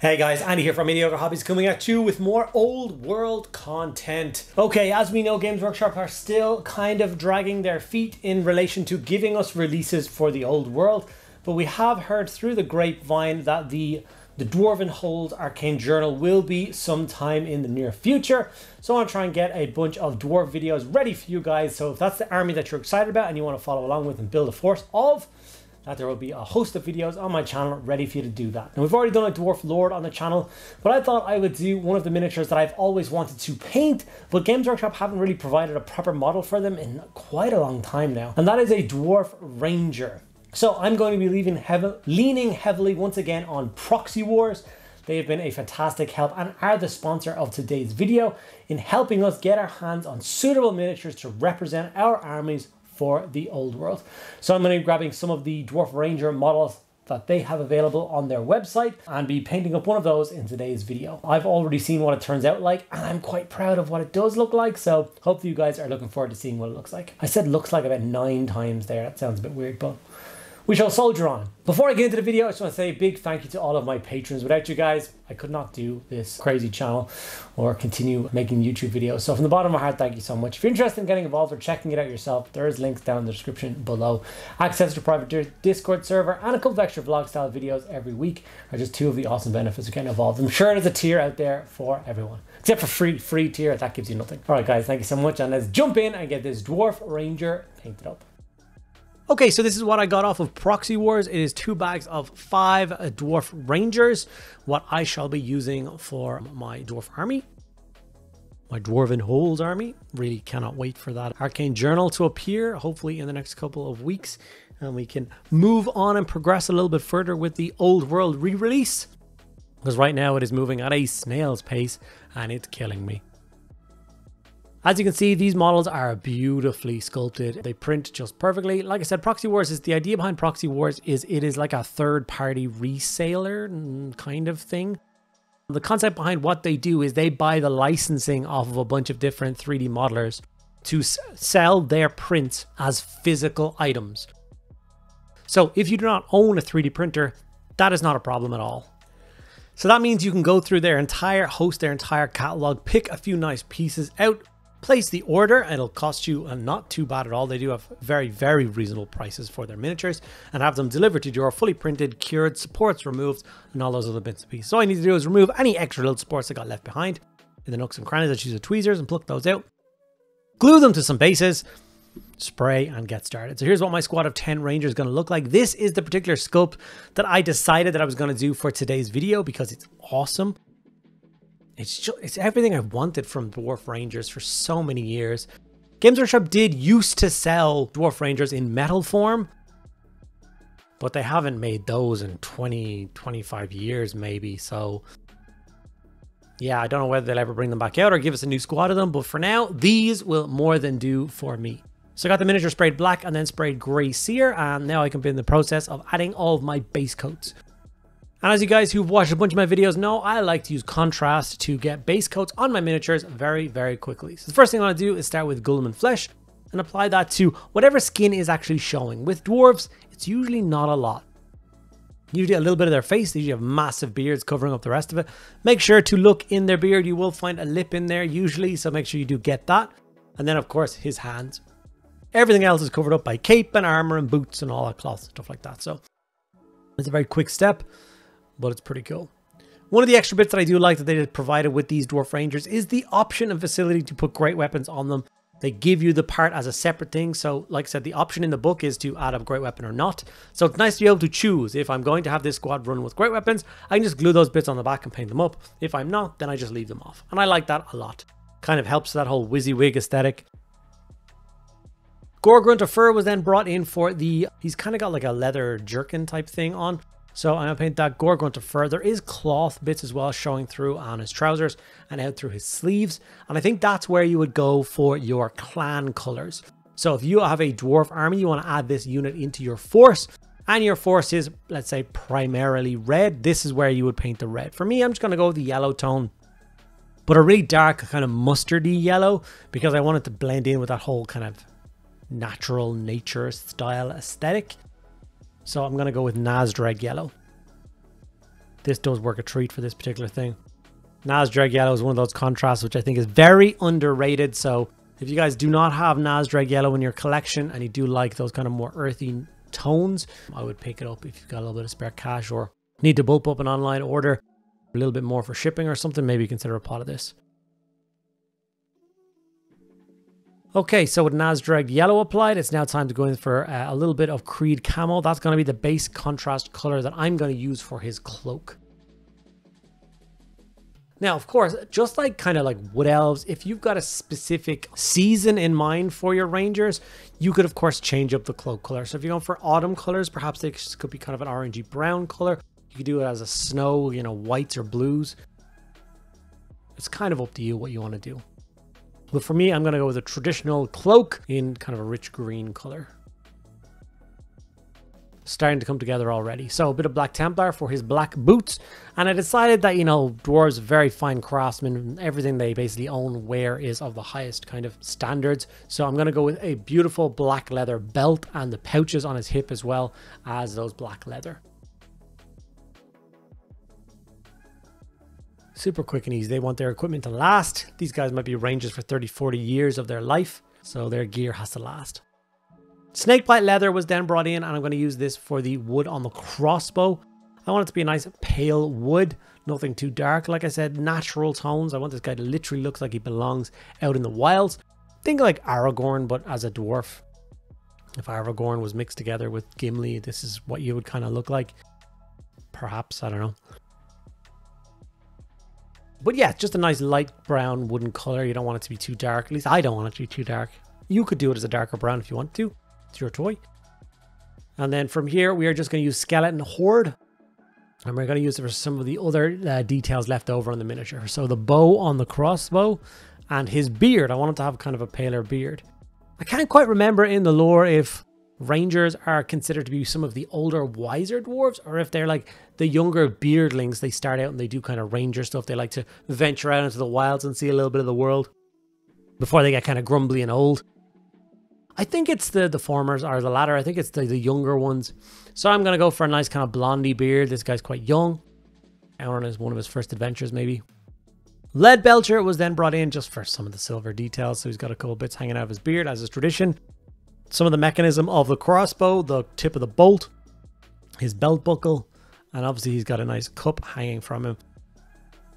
Hey guys, Andy here from Mediocre Hobbies coming at you with more Old World content. Okay, as we know, Games Workshop are still kind of dragging their feet in relation to giving us releases for the Old World, but we have heard through the grapevine that the Dwarven Hold Arcane Journal will be sometime in the near future. So I want to try and get a bunch of Dwarf videos ready for you guys. So if that's the army that you're excited about and you want to follow along with and build a force of, that there will be a host of videos on my channel ready for you to do that. Now, we've already done a Dwarf Lord on the channel, but I thought I would do one of the miniatures that I've always wanted to paint, but Games Workshop haven't really provided a proper model for them in quite a long time now. And that is a Dwarf Ranger. So I'm going to be leaning heavily once again on Proxy Wars. They have been a fantastic help and are the sponsor of today's video in helping us get our hands on suitable miniatures to represent our armies for the Old World. So I'm going to be grabbing some of the Dwarf Ranger models that they have available on their website and be painting up one of those in today's video. I've already seen what it turns out like, and I'm quite proud of what it does look like, so hopefully you guys are looking forward to seeing what it looks like. I said looks like about 9 times there. That sounds a bit weird, but we shall soldier on. Before I get into the video, I just want to say a big thank you to all of my patrons. Without you guys, I could not do this crazy channel or continue making YouTube videos. So from the bottom of my heart, thank you so much. If you're interested in getting involved or checking it out yourself, there is links down in the description below. Access to private Discord server and a couple of extra vlog style videos every week are just 2 of the awesome benefits of getting involved. I'm sure there's a tier out there for everyone, except for free tier, that gives you nothing. All right guys, thank you so much. And let's jump in and get this Dwarf Ranger painted up. Okay, so this is what I got off of Proxy Wars. It is 2 bags of 5 Dwarf Rangers, what I shall be using for my Dwarf Army. My Dwarven Hold Army. Really cannot wait for that Arcane Journal to appear, hopefully in the next couple of weeks. And we can move on and progress a little bit further with the Old World re-release. Because right now it is moving at a snail's pace and it's killing me. As you can see, these models are beautifully sculpted. They print just perfectly. Like I said, Proxy Wars is the idea behind Proxy Wars is it is like a third-party reseller kind of thing. The concept behind what they do is they buy the licensing off of a bunch of different 3D modelers to sell their prints as physical items. So if you do not own a 3D printer, that is not a problem at all. So that means you can go through their entire host, their entire catalog, pick a few nice pieces out, place the order, and it'll cost you not too bad at all. They do have very, very reasonable prices for their miniatures and have them delivered to your fully printed, cured, supports removed, and all those other bits and pieces. So all you need to do is remove any extra little supports that got left behind. In the nooks and crannies, I choose the tweezers and pluck those out. Glue them to some bases, spray, and get started. So here's what my squad of 10 Rangers is going to look like. This is the particular sculpt that I decided that I was going to do for today's video because it's awesome. It's everything I've wanted from Dwarf Rangers for so many years. Games Workshop did used to sell Dwarf Rangers in metal form, but they haven't made those in 20, 25 years maybe. So yeah, I don't know whether they'll ever bring them back out or give us a new squad of them, but for now, these will more than do for me. So I got the miniature sprayed black and then sprayed grey sear, and now I can be in the process of adding all of my base coats. And as you guys who've watched a bunch of my videos know, I like to use contrast to get base coats on my miniatures very, very quickly. So the first thing I want to do is start with Guilliman Flesh and apply that to whatever skin is actually showing. With dwarves, it's usually not a lot. Usually a little bit of their face. They usually have massive beards covering up the rest of it. Make sure to look in their beard. You will find a lip in there usually, so make sure you do get that. And then, of course, his hands. Everything else is covered up by cape and armor and boots and all that cloth stuff like that. So it's a very quick step, but it's pretty cool. One of the extra bits that I do like that they did provided with these Dwarf Rangers is the option and facility to put great weapons on them. They give you the part as a separate thing. So like I said, the option in the book is to add a great weapon or not. So it's nice to be able to choose. If I'm going to have this squad run with great weapons, I can just glue those bits on the back and paint them up. If I'm not, then I just leave them off. And I like that a lot. Kind of helps that whole WYSIWYG aesthetic. Goregrunter Fur was then brought in for the, he's kind of got like a leather jerkin type thing on. So I'm going to paint that Goregrunter Fur. There is cloth bits as well showing through on his trousers and out through his sleeves. And I think that's where you would go for your clan colors. So if you have a dwarf army, you want to add this unit into your force. And your force is, let's say, primarily red. This is where you would paint the red. For me, I'm just going to go with the yellow tone. But a really dark kind of mustardy yellow. Because I want it to blend in with that whole kind of natural nature style aesthetic. So I'm going to go with Nazdreg Yellow. this does work a treat for this particular thing. Nazdreg Yellow is one of those contrasts which I think is very underrated. So if you guys do not have Nazdreg Yellow in your collection and you do like those kind of more earthy tones, I would pick it up if you've got a little bit of spare cash or need to bulk up an online order a little bit more for shipping or something. Maybe consider a pot of this. Okay, so with Nazdreg Yellow applied, it's now time to go in for a little bit of Creed Camel. That's going to be the base contrast color that I'm going to use for his cloak. Now, of course, just like kind of like Wood Elves, if you've got a specific season in mind for your Rangers, you could, of course, change up the cloak color. So if you're going for autumn colors, perhaps they could be kind of an orangey brown color. You could do it as a snow, you know, whites or blues. It's kind of up to you what you want to do. But for me, I'm going to go with a traditional cloak in kind of a rich green color. Starting to come together already. So a bit of Black Templar for his black boots. And I decided that, you know, dwarves are very fine craftsmen. Everything they basically own wear is of the highest kind of standards. So I'm going to go with a beautiful black leather belt and the pouches on his hip as well as those black leather. Super quick and easy. They want their equipment to last. These guys might be Rangers for 30, 40 years of their life, so their gear has to last. Snake bite leather was then brought in, and I'm going to use this for the wood on the crossbow. I want it to be a nice pale wood, nothing too dark. Like I said, natural tones. I want this guy to literally look like he belongs out in the wilds. Think like Aragorn, but as a dwarf. If Aragorn was mixed together with Gimli, this is what you would kind of look like. Perhaps, I don't know. But yeah, just a nice light brown wooden color. You don't want it to be too dark. At least I don't want it to be too dark. You could do it as a darker brown if you want to. It's your toy. And then from here, we are just going to use Skeleton Horde. And we're going to use it for some of the other details left over on the miniature. So the bow on the crossbow and his beard. I want him to have kind of a paler beard. I can't quite remember in the lore if Rangers are considered to be some of the older, wiser dwarves, or if they're like the younger beardlings. They start out and they do kind of ranger stuff. They like to venture out into the wilds and see a little bit of the world before they get kind of grumbly and old. I think it's the formers or the latter. I think it's the younger ones. So I'm going to go for a nice kind of blondie beard. This guy's quite young. Aaron is one of his first adventures, maybe. Leadbelcher was then brought in just for some of the silver details. So he's got a couple bits hanging out of his beard, as is tradition. Some of the mechanism of the crossbow, the tip of the bolt, his belt buckle, and obviously he's got a nice cup hanging from him.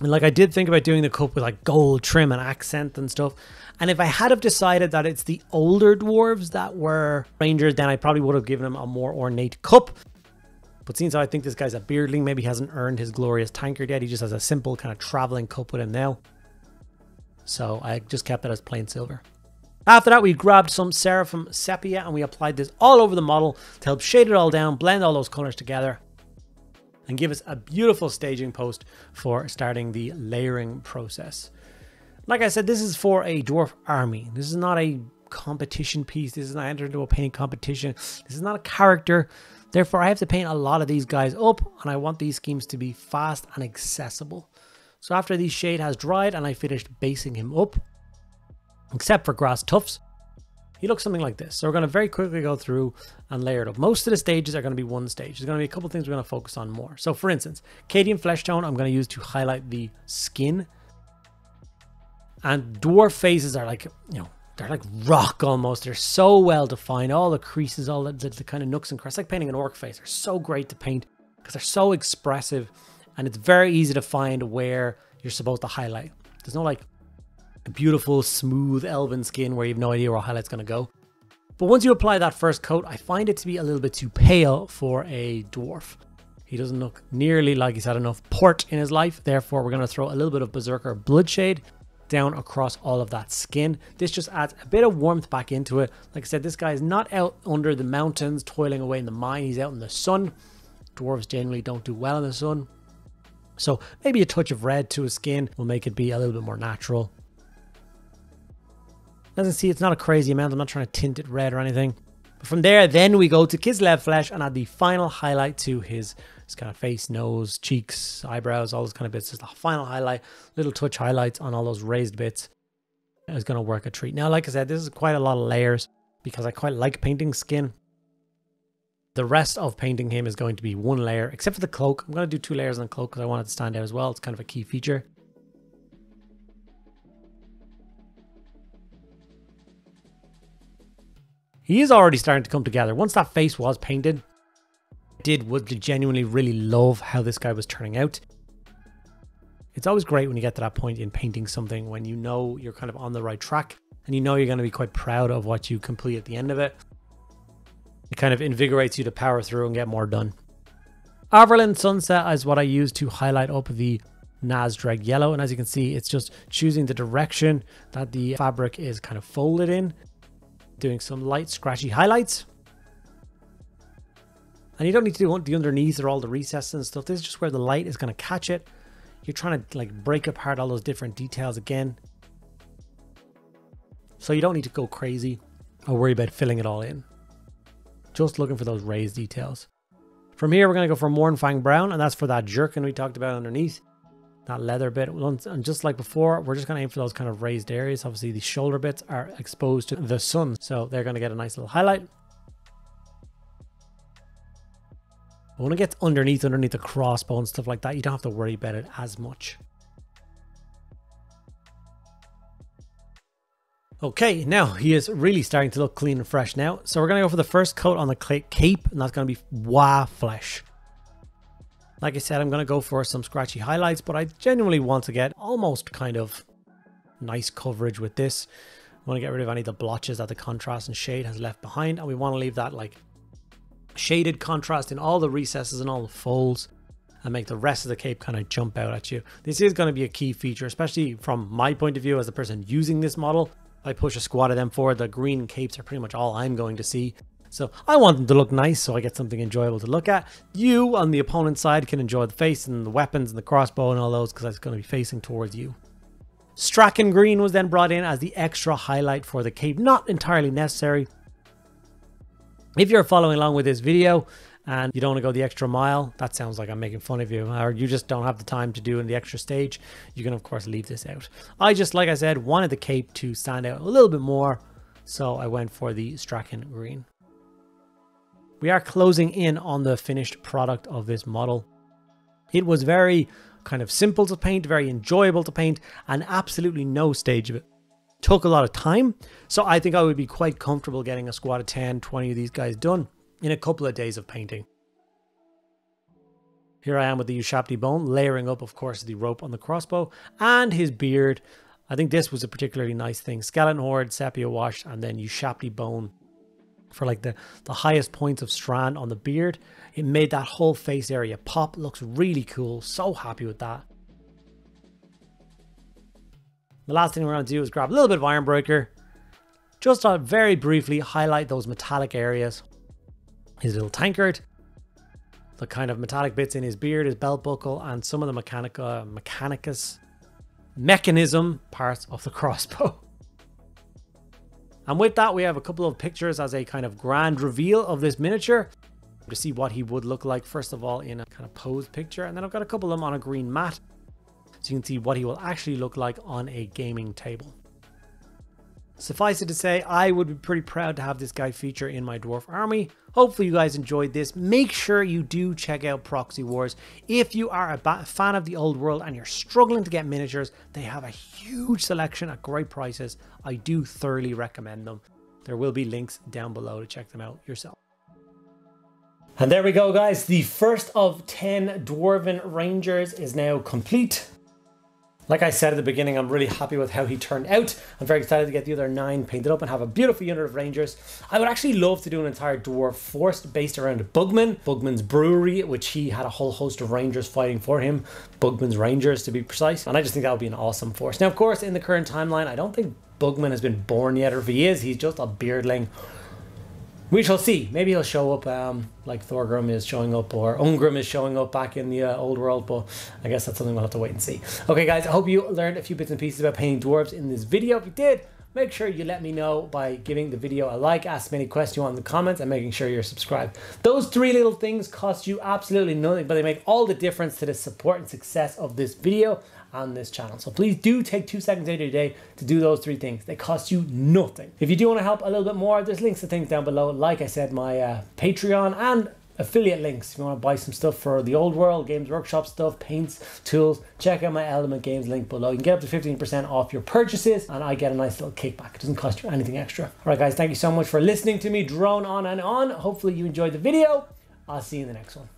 And like I did think about doing the cup with like gold trim and accent and stuff. And if I had have decided that it's the older dwarves that were Rangers, then I probably would have given him a more ornate cup. But since I think this guy's a beardling, maybe he hasn't earned his glorious tankard yet. He just has a simple kind of traveling cup with him now. So I just kept it as plain silver. After that, we grabbed some Seraphim sepia and we applied this all over the model to help shade it all down, blend all those colors together, and give us a beautiful staging post for starting the layering process. Like I said, this is for a dwarf army. This is not a competition piece. This is not entered into a painting competition. This is not a character. Therefore, I have to paint a lot of these guys up, and I want these schemes to be fast and accessible. So after the shade has dried and I finished basing him up, except for grass tufts, he looks something like this. So we're going to very quickly go through and layer it up. Most of the stages are going to be one stage. There's going to be a couple things we're going to focus on more. So for instance, Cadian flesh tone I'm going to use to highlight the skin. And dwarf faces are like, you know, they're like rock almost. They're so well defined. All the creases, all the kind of nooks and crannies. It's like painting an orc face. They're so great to paint because they're so expressive. And it's very easy to find where you're supposed to highlight. There's no like beautiful smooth elven skin where you have no idea where a highlight's going to go. But once you apply that first coat, I find it to be a little bit too pale for a dwarf. He doesn't look nearly like he's had enough port in his life. Therefore, we're going to throw a little bit of berserker bloodshade down across all of that skin. This just adds a bit of warmth back into it. Like I said, this guy is not out under the mountains toiling away in the mine. He's out in the sun. Dwarves generally don't do well in the sun. So maybe a touch of red to his skin will make it be a little bit more natural. As you can see, it's not a crazy amount. I'm not trying to tint it red or anything. But from there, then we go to Kislev Flesh and add the final highlight to his kind of face, nose, cheeks, eyebrows, all those kind of bits. Just the final highlight, little touch highlights on all those raised bits. It's going to work a treat. Now, like I said, this is quite a lot of layers because I quite like painting skin. The rest of painting him is going to be one layer, except for the cloak. I'm going to do two layers on the cloak because I want it to stand out as well. It's kind of a key feature. He is already starting to come together. Once that face was painted, I genuinely really love how this guy was turning out. It's always great when you get to that point in painting something when you know you're kind of on the right track and you know you're going to be quite proud of what you complete at the end of it. It kind of invigorates you to power through and get more done. Averland Sunset is what I use to highlight up the Nazdreg Yellow, and as you can see, it's just choosing the direction that the fabric is kind of folded in, doing some light scratchy highlights. And you don't need to do the underneath or all the recesses and stuff. This is just where the light is going to catch it. You're trying to like break apart all those different details again. So you don't need to go crazy or worry about filling it all in. Just looking for those raised details. From here, we're going to go for Mornfang Brown, and that's for that jerkin we talked about underneath. That leather bit. And just like before, we're just going to aim for those kind of raised areas. Obviously, the shoulder bits are exposed to the sun, so they're going to get a nice little highlight. But when it gets underneath the crossbow and stuff like that, you don't have to worry about it as much. Okay, now he is really starting to look clean and fresh now. So we're going to go for the first coat on the cape, and that's going to be Waaagh! Flesh. Like I said, I'm going to go for some scratchy highlights, but I genuinely want to get almost kind of nice coverage with this. I want to get rid of any of the blotches that the contrast and shade has left behind, and we want to leave that like shaded contrast in all the recesses and all the folds and make the rest of the cape kind of jump out at you. This is going to be a key feature, especially from my point of view as the person using this model. If I push a squad of them forward, the green capes are pretty much all I'm going to see. So I want them to look nice so I get something enjoyable to look at. You on the opponent's side can enjoy the face and the weapons and the crossbow and all those because it's going to be facing towards you. Strachan green was then brought in as the extra highlight for the cape. Not entirely necessary. If you're following along with this video and you don't want to go the extra mile, that sounds like I'm making fun of you, or you just don't have the time to do in the extra stage, you can of course leave this out. I just, like I said, wanted the cape to stand out a little bit more, so I went for the Strachan green. We are closing in on the finished product of this model. It was very kind of simple to paint, very enjoyable to paint, and absolutely no stage of it took a lot of time, so I think I would be quite comfortable getting a squad of 10, 20 of these guys done in a couple of days of painting. Here I am with the Ushabti Bone, layering up, of course, the rope on the crossbow and his beard. I think this was a particularly nice thing. Skeleton Horde, sepia washed, and then Ushabti Bone for like the highest points of strand on the beard. It made that whole face area pop. Looks really cool. So happy with that. The last thing we're going to do is grab a little bit of Ironbreaker, just to very briefly highlight those metallic areas. His little tankard, the kind of metallic bits in his beard, his belt buckle, and some of the mechanism parts of the crossbow. And with that, we have a couple of pictures as a kind of grand reveal of this miniature to see what he would look like, first of all, in a kind of posed picture. And then I've got a couple of them on a green mat, so you can see what he will actually look like on a gaming table. Suffice it to say, I would be pretty proud to have this guy feature in my dwarf army. Hopefully you guys enjoyed this. Make sure you do check out Proxy Wars. If you are a fan of the old world and you're struggling to get miniatures, they have a huge selection at great prices. I do thoroughly recommend them. There will be links down below to check them out yourself. And there we go, guys. The first of 10 Dwarven Rangers is now complete. Like I said at the beginning, I'm really happy with how he turned out. I'm very excited to get the other 9 painted up and have a beautiful unit of Rangers. I would actually love to do an entire Dwarf Force based around Bugman's Brewery, which he had a whole host of Rangers fighting for him. Bugman's Rangers, to be precise. And I just think that would be an awesome force. Now, of course, in the current timeline, I don't think Bugman has been born yet, or if he is, he's just a beardling. We shall see. Maybe he'll show up like Thorgrim is showing up, or Ungrim is showing up back in the old world, but I guess that's something we'll have to wait and see. Okay, guys, I hope you learned a few bits and pieces about painting dwarves in this video. If you did, make sure you let me know by giving the video a like, ask me any questions you want in the comments, and making sure you're subscribed. Those three little things cost you absolutely nothing, but they make all the difference to the support and success of this video on this channel. So please do take 2 seconds out of your day to do those three things. They cost you nothing. If you do want to help a little bit more, there's links to things down below. Like I said, my Patreon and affiliate links. If you want to buy some stuff for the Old World, Games Workshop stuff, paints, tools, check out my Element Games link below. You can get up to 15% off your purchases, and I get a nice little kickback. It doesn't cost you anything extra. All right, guys, thank you so much for listening to me drone on and on. Hopefully you enjoyed the video. I'll see you in the next one.